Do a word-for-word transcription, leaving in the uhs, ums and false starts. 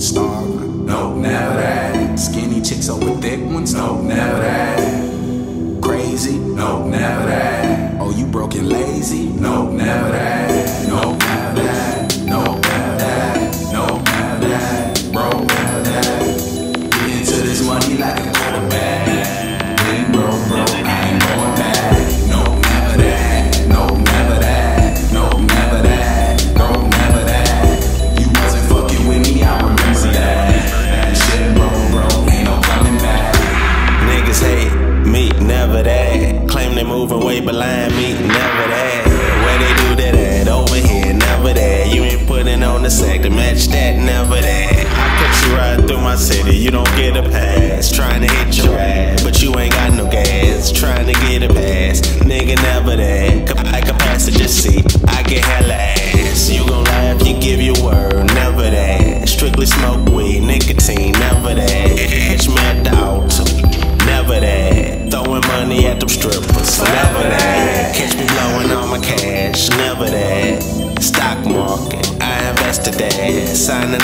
starving. No, never that. Skinny chicks over thick ones. No, never that. Crazy. No, never that. Oh, you broke and lazy. No, never that. No, never that. No, never that. No, never that. Bro, never that. Get into this money like a quarterback. Big bro, bro, I ain't going back. No, never that. No, never that. No, never that. Bro, never that. You wasn't fucking with me, I remember that. Shit, bro, bro, ain't no coming back. Niggas hate me, never that. Claim they moving way behind me, never that. Where they do that at? Over here, never that. You ain't putting on the sack to match that, never that. I catch you riding through my city, you don't get a pass. Trying to hit your ass, but you ain't got no gas. Trying to get a pass, nigga, never that. I can pass it, just see, I get hella ass. You gon' laugh, you give your word, never that. Strictly smoke weed, nicotine, never that. Catch me at the altar, never that. Throwing money at them strippers, never that. Catch me blowing all my cash, never that. Stock market, I invested that. Signing up.